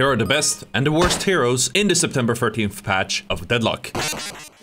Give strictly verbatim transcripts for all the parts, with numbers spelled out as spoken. Here are the best and the worst heroes in the September thirteenth patch of Deadlock.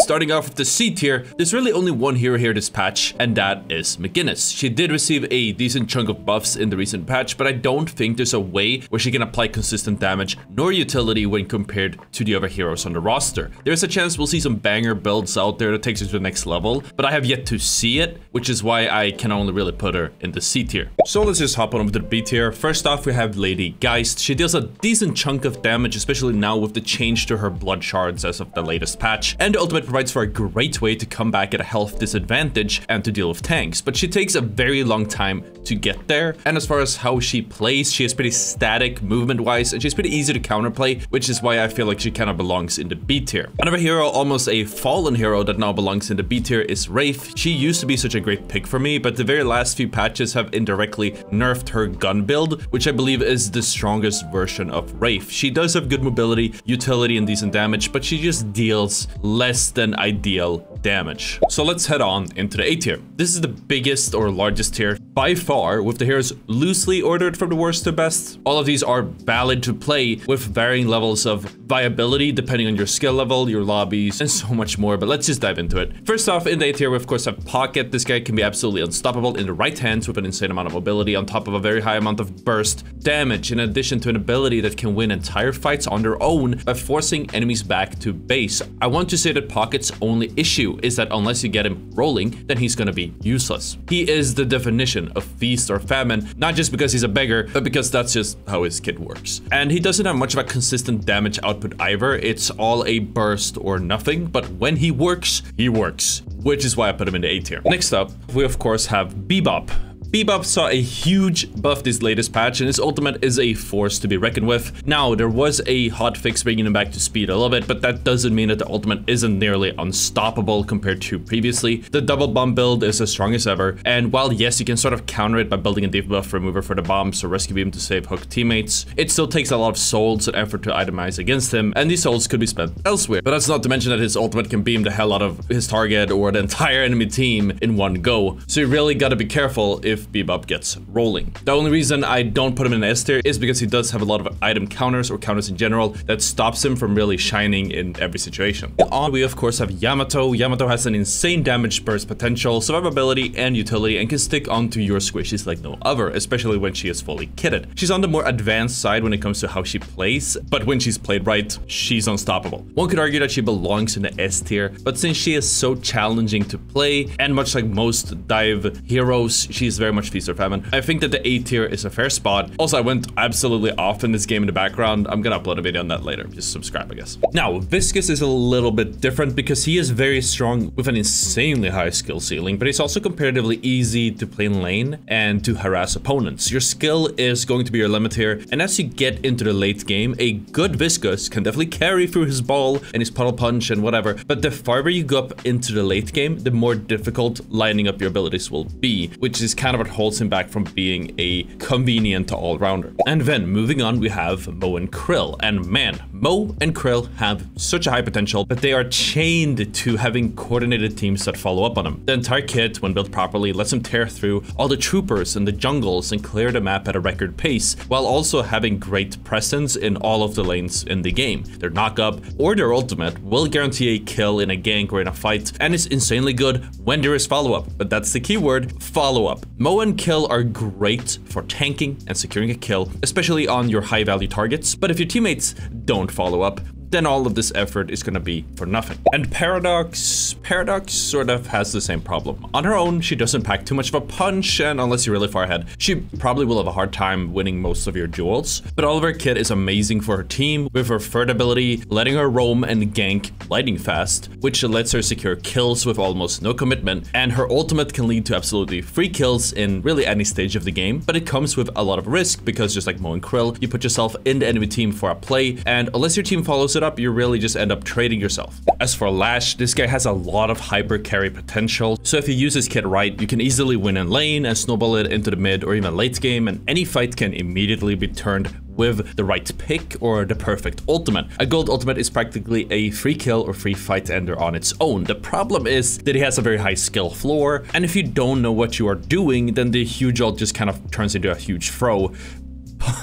Starting off with the C tier, there's really only one hero here this patch, and that is McGinnis. She did receive a decent chunk of buffs in the recent patch, but I don't think there's a way where she can apply consistent damage nor utility when compared to the other heroes on the roster. There's a chance we'll see some banger builds out there that takes her to the next level, but I have yet to see it, which is why I can only really put her in the C tier. So let's just hop on over to the B tier. First off, we have Lady Geist. She deals a decent chunk of damage, especially now with the change to her blood shards as of the latest patch, and the ultimate provides for a great way to come back at a health disadvantage and to deal with tanks, but she takes a very long time to get there. And as far as how she plays, she is pretty static movement wise, and she's pretty easy to counterplay, which is why I feel like she kind of belongs in the B tier. Another hero, almost a fallen hero that now belongs in the B tier, is Wraith. She used to be such a great pick for me, but the very last few patches have indirectly nerfed her gun build, which I believe is the strongest version of Wraith. She does have good mobility, utility, and decent damage, but she just deals less than ideal damage. So let's head on into the A tier. This is the biggest or largest tier by far, with the heroes loosely ordered from the worst to best. All of these are valid to play with varying levels of viability depending on your skill level, your lobbies, and so much more, but let's just dive into it. First off, in the A tier, we of course have Pocket. This guy can be absolutely unstoppable in the right hands with an insane amount of mobility on top of a very high amount of burst damage, in addition to an ability that can win entire fights on their own by forcing enemies back to base. I want to say that Pocket's only issue is that unless you get him rolling, then he's gonna be useless. He is the definition of feast or famine, not just because he's a beggar, but because that's just how his kit works. And he doesn't have much of a consistent damage output either. It's all a burst or nothing, but when he works, he works, which is why I put him in the A tier. Next up, we of course have Bebop. Bebop saw a huge buff this latest patch, and his ultimate is a force to be reckoned with. Now, there was a hotfix bringing him back to speed a little bit, but that doesn't mean that the ultimate isn't nearly unstoppable compared to previously. The double bomb build is as strong as ever, and while yes, you can sort of counter it by building a debuff remover for the bombs or rescue beam to save hook teammates, it still takes a lot of souls and effort to itemize against him, and these souls could be spent elsewhere. But that's not to mention that his ultimate can beam the hell out of his target or the entire enemy team in one go, so you really gotta be careful if If Bebop gets rolling. The only reason I don't put him in S tier is because he does have a lot of item counters or counters in general that stops him from really shining in every situation. On we of course have Yamato. Yamato has an insane damage burst potential, survivability, and utility, and can stick onto your squishies like no other, especially when she is fully kitted. She's on the more advanced side when it comes to how she plays, but when she's played right, she's unstoppable. One could argue that she belongs in the S tier, but since she is so challenging to play, and much like most dive heroes, she's very very much feast or famine. I think that the A tier is a fair spot. Also, I went absolutely off in this game in the background. I'm gonna upload a video on that later. Just subscribe, I guess. Now, Viscous is a little bit different because he is very strong with an insanely high skill ceiling, but he's also comparatively easy to play in lane and to harass opponents. Your skill is going to be your limit here, and as you get into the late game, a good Viscous can definitely carry through his ball and his puddle punch and whatever, but the farther you go up into the late game, the more difficult lining up your abilities will be, which is kind of what holds him back from being a convenient all-rounder. And then moving on, we have Mo and Krill. And man, Mo and Krill have such a high potential, but they are chained to having coordinated teams that follow up on them. The entire kit, when built properly, lets him tear through all the troopers and the jungles and clear the map at a record pace, while also having great presence in all of the lanes in the game. Their knock-up or their ultimate will guarantee a kill in a gank or in a fight, and is insanely good when there is follow-up. But that's the key word, follow-up. Mo and Krill are great for tanking and securing a kill, especially on your high value targets, but if your teammates don't follow up, then all of this effort is going to be for nothing. And Paradox, Paradox sort of has the same problem. On her own, she doesn't pack too much of a punch, and unless you're really far ahead, she probably will have a hard time winning most of your duels. But all of her kit is amazing for her team, with her third ability letting her roam and gank lightning fast, which lets her secure kills with almost no commitment, and her ultimate can lead to absolutely free kills in really any stage of the game, but it comes with a lot of risk, because just like Mo and Krill, you put yourself in the enemy team for a play, and unless your team follows it up, you really just end up trading yourself. As for Lash, this guy has a lot of hyper carry potential, so if you use his kit right, you can easily win in lane and snowball it into the mid or even late game, and any fight can immediately be turned with the right pick or the perfect ultimate. A gold ultimate is practically a free kill or free fight ender on its own. The problem is that he has a very high skill floor, and if you don't know what you are doing, then the huge ult just kind of turns into a huge throw.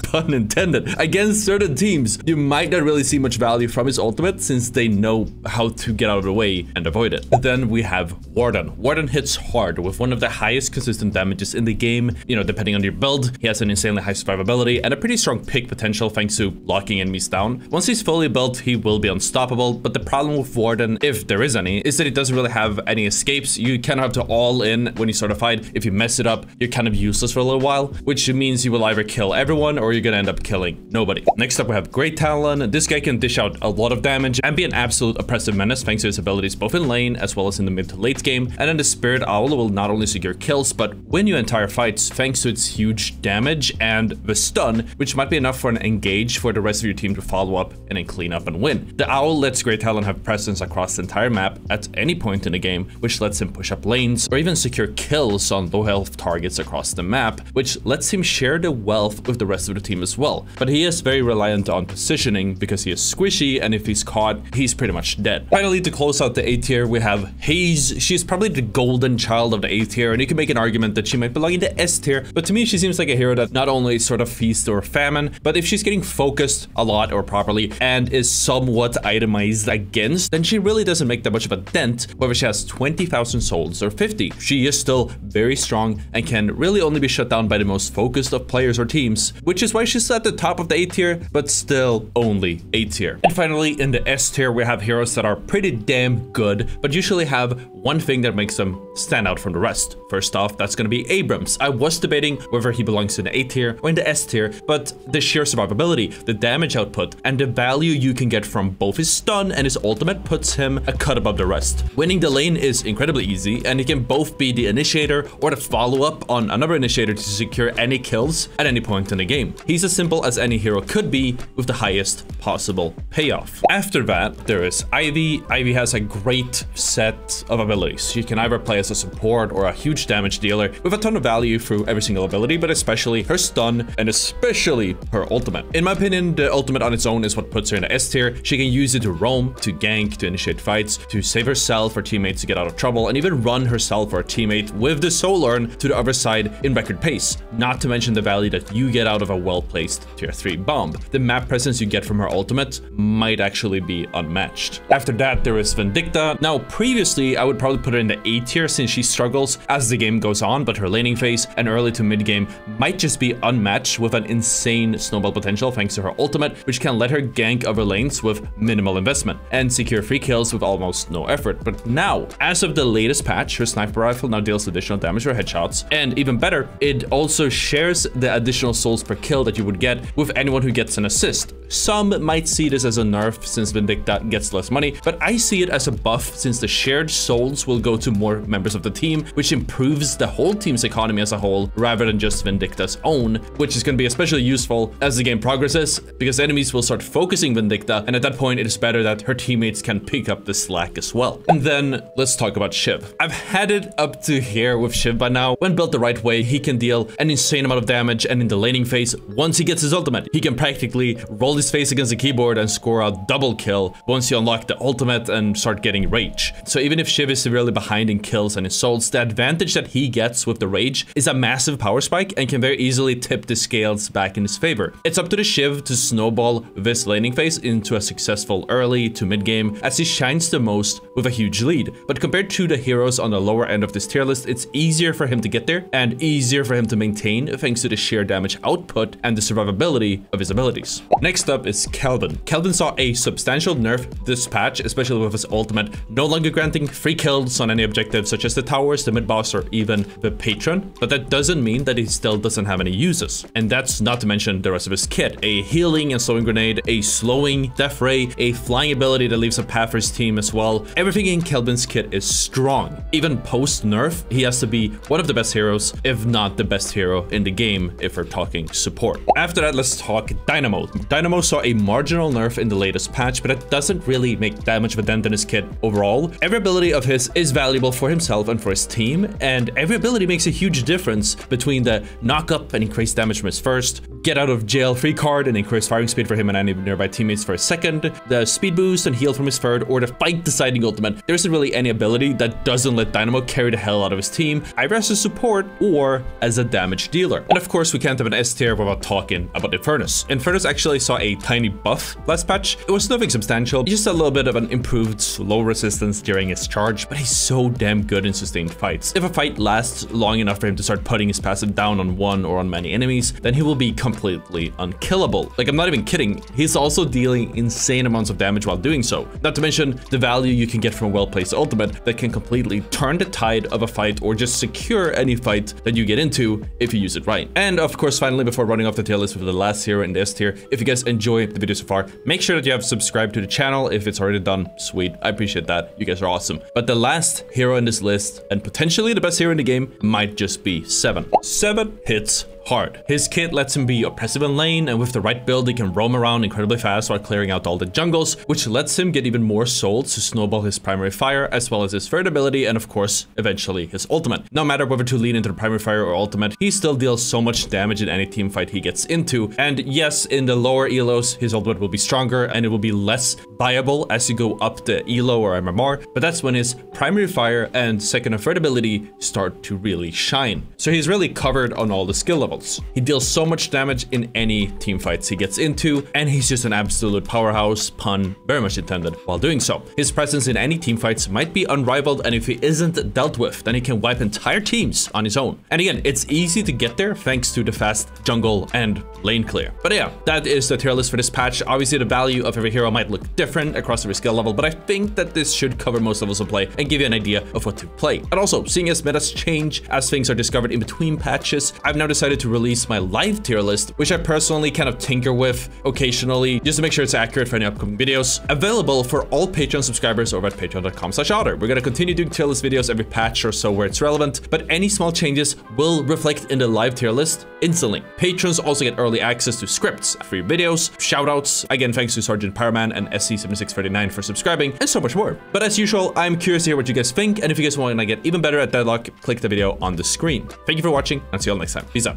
pun intended, against certain teams, you might not really see much value from his ultimate since they know how to get out of the way and avoid it. Then we have Warden. Warden hits hard with one of the highest consistent damages in the game. You know, depending on your build, he has an insanely high survivability and a pretty strong pick potential thanks to locking enemies down. Once he's fully built, he will be unstoppable, but the problem with Warden, if there is any, is that he doesn't really have any escapes. You kind of have to all in when you start a fight. If you mess it up, you're kind of useless for a little while, which means you will either kill everyone or you're gonna end up killing nobody. Next up, we have Grey Talon. This guy can dish out a lot of damage and be an absolute oppressive menace thanks to his abilities both in lane as well as in the mid to late game. And then the Spirit Owl will not only secure kills, but win you entire fights thanks to its huge damage and the stun, which might be enough for an engage for the rest of your team to follow up and then clean up and win. The Owl lets Grey Talon have presence across the entire map at any point in the game, which lets him push up lanes or even secure kills on low health targets across the map, which lets him share the wealth with the rest of the team as well. But he is very reliant on positioning because he is squishy, and if he's caught, he's pretty much dead. Finally, to close out the A tier, we have Haze. She's probably the golden child of the A tier, and you can make an argument that she might belong in the S tier, but to me she seems like a hero that not only is sort of feast or famine, but if she's getting focused a lot or properly and is somewhat itemized against, then she really doesn't make that much of a dent, whether she has twenty thousand souls or fifty. She is still very strong and can really only be shut down by the most focused of players or teams, which is why she's at the top of the A tier, but still only A tier. And finally, in the S tier, we have heroes that are pretty damn good, but usually have one thing that makes them stand out from the rest. First off, that's going to be Abrams. I was debating whether he belongs in the A tier or in the S tier, but the sheer survivability, the damage output, and the value you can get from both his stun and his ultimate puts him a cut above the rest. Winning the lane is incredibly easy, and he can both be the initiator or the follow-up on another initiator to secure any kills at any point in the game. He's as simple as any hero could be with the highest possible payoff. After that, there is Ivy. Ivy has a great set of abilities. You can either play as a support or a huge damage dealer with a ton of value through every single ability, but especially her stun and especially her ultimate. In my opinion, the ultimate on its own is what puts her in the S tier. She can use it to roam, to gank, to initiate fights, to save herself or teammates to get out of trouble, and even run herself or a teammate with the soul earn to the other side in record pace, not to mention the value that you get out of a well-placed tier three bomb. The map presence you get from her ultimate might actually be unmatched. After that, there is Vindicta. Now, previously, I would probably put her in the A tier since she struggles as the game goes on, but her laning phase and early to mid game might just be unmatched with an insane snowball potential thanks to her ultimate, which can let her gank other lanes with minimal investment and secure free kills with almost no effort. But now, as of the latest patch, her sniper rifle now deals additional damage for headshots, and even better, it also shares the additional souls per kill that you would get with anyone who gets an assist. Some might see this as a nerf since Vindicta gets less money, but I see it as a buff since the shared souls will go to more members of the team, which improves the whole team's economy as a whole rather than just Vindicta's own, which is going to be especially useful as the game progresses because enemies will start focusing Vindicta, and at that point it is better that her teammates can pick up the slack as well. And then let's talk about Shiv. I've had it up to here with Shiv by now. When built the right way, he can deal an insane amount of damage, and in the laning phase, once he gets his ultimate, he can practically roll his face against the keyboard and score a double kill once you unlock the ultimate and start getting rage. So even if Shiv is severely behind in kills and in souls, the advantage that he gets with the rage is a massive power spike and can very easily tip the scales back in his favor. It's up to the Shiv to snowball this laning phase into a successful early to mid game, as he shines the most with a huge lead. But compared to the heroes on the lower end of this tier list, it's easier for him to get there and easier for him to maintain thanks to the sheer damage output and the survivability of his abilities. Next up is Kelvin. Kelvin saw a substantial nerf this patch, especially with his ultimate no longer granting free kills on any objectives such as the towers, the mid boss, or even the Patreon, but that doesn't mean that he still doesn't have any uses. And that's not to mention the rest of his kit: a healing and slowing grenade, a slowing death ray, a flying ability that leaves a path for his team as well. Everything in Kelvin's kit is strong. Even post-nerf, he has to be one of the best heroes, if not the best hero in the game, if we're talking support. After that, let's talk Dynamo. Dynamo Dynamo saw a marginal nerf in the latest patch, but it doesn't really make that much of a dent in his kit overall. Every ability of his is valuable for himself and for his team, and every ability makes a huge difference between the knock up and increased damage from his first, get out of jail free card and increased firing speed for him and any nearby teammates for his second, the speed boost and heal from his third, or the fight deciding ultimate. There isn't really any ability that doesn't let Dynamo carry the hell out of his team, either as a support or as a damage dealer. And of course, we can't have an S tier without talking about Infernus. Infernus actually saw a tiny buff last patch. It was nothing substantial, just a little bit of an improved slow resistance during his charge, but he's so damn good in sustained fights. If a fight lasts long enough for him to start putting his passive down on one or on many enemies, then he will be completely unkillable. Like, I'm not even kidding, he's also dealing insane amounts of damage while doing so. Not to mention the value you can get from a well-placed ultimate that can completely turn the tide of a fight or just secure any fight that you get into if you use it right. And of course, finally, before running off the tier list with the last tier and the S tier, if you guys enjoy the video so far, make sure that you have subscribed to the channel. If it's already done, sweet, I appreciate that. You guys are awesome. But the last hero in this list, and potentially the best hero in the game, might just be Seven. Seven hits hard. His kit lets him be oppressive in lane, and with the right build he can roam around incredibly fast while clearing out all the jungles, which lets him get even more souls to snowball his primary fire, as well as his third ability, and of course eventually his ultimate. No matter whether to lead into the primary fire or ultimate, he still deals so much damage in any team fight he gets into. And yes, in the lower elos his ultimate will be stronger and it will be less viable as you go up the elo or M M R, but that's when his primary fire and second and third ability start to really shine. So he's really covered on all the skill levels. He deals so much damage in any team fights he gets into, and he's just an absolute powerhouse, pun very much intended, while doing so. His presence in any team fights might be unrivaled, and if he isn't dealt with, then he can wipe entire teams on his own. And again, it's easy to get there thanks to the fast jungle and lane clear. But yeah, that is the tier list for this patch. Obviously the value of every hero might look different across every skill level, but I think that this should cover most levels of play and give you an idea of what to play. And also, seeing as metas change, as things are discovered in between patches, I've now decided to to release my live tier list, which I personally kind of tinker with occasionally just to make sure it's accurate for any upcoming videos, available for all Patreon subscribers over at patreon dot com slash ottr. We're going to continue doing tier list videos every patch or so where it's relevant, but any small changes will reflect in the live tier list instantly. Patrons also get early access to scripts, free videos, shoutouts, again thanks to Sergeant Pyroman and S C seven six three nine for subscribing, and so much more. But as usual, I'm curious to hear what you guys think, and if you guys want to get even better at Deadlock, click the video on the screen. Thank you for watching, and see you all next time. Peace out.